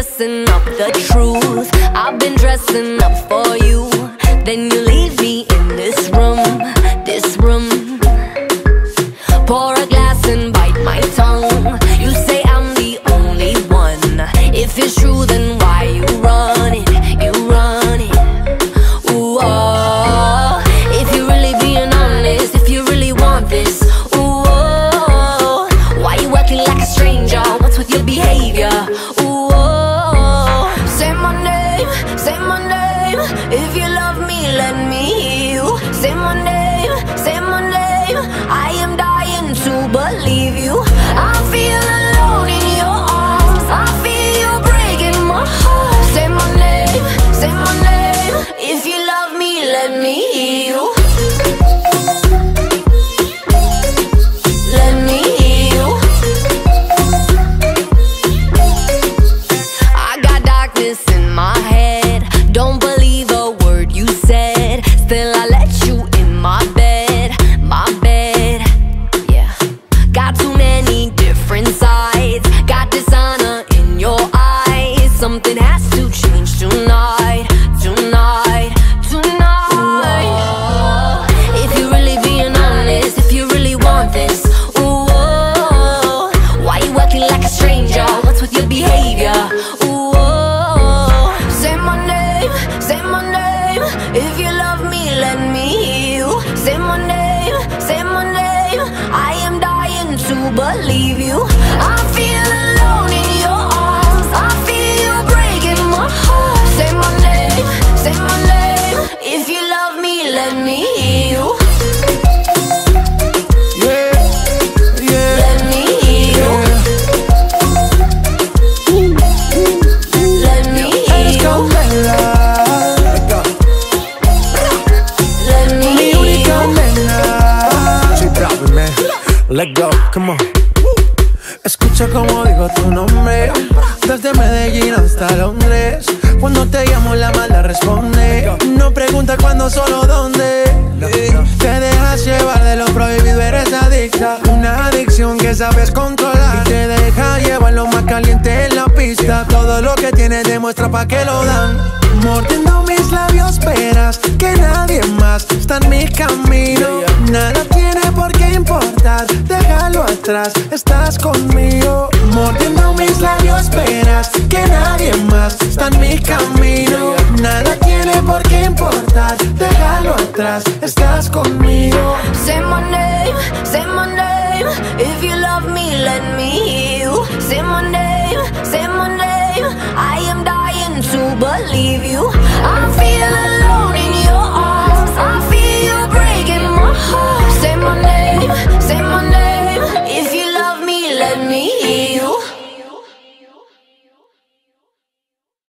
dressing up the truth. I've been dressing up for you. Then you leave me in this room, this room. Pour a glass and bite my tongue. You say I'm the only one. If it's true, then why you run it? You run it. Ooh, oh. If you're really being honest, if you really want this, ooh, oh. Why you acting like a stranger? What's with your behavior? Ooh, oh. Say my name, say my name. If you love me, let me hear you. Say my name, say my name. I am dying to believe you. I feel alone in your arms. I feel you breaking my heart. Say my name, say my name. If you love me, let me hear you. Let me hear you. I got darkness in my head. Don't believe a word you said. Still I let you in my bed, my bed. Yeah. Got too many different sides. Got dishonor in your eyes. Something has to change tonight, tonight, tonight. Ooh, if you're really being honest, if you really want this, ooh, oh, why you acting like a stranger? What's with your behavior? Ooh, oh. Say my name, say my name. If you love me, let me hear you. Say my name, say my name. I am dying to believe you. I feel alone in your arms. I feel you breaking my heart. Say my name, say my name. If you love me, let me hear you. Let me hear you. Let me hear you. Let me Let go, come on. Escucha como digo tu nombre, desde Medellín hasta Londres. Cuando te llamo la mala responde. No pregunta cuándo, solo dónde. Te dejas llevar de lo prohibido, eres adicta. Una adicción que sabes controlar. Y te deja llevar lo más caliente en la pista. Todo lo que tienes demuestra pa' que lo dan. Mordiendo mis labios esperas que nadie más está en mi camino. Nada tiene por qué importar, déjalo atrás, estás conmigo. Mordiendo mis labios esperas que nadie más está en mi camino. Nada tiene por qué importar, déjalo atrás, estás conmigo. Say my name, say my name. If you love me, let me hear you. Say my name, say my name. I am dying to believe you. I feel alone in your arms. I feel you breaking my heart. Say my name, say my name. If you love me, let me hear you.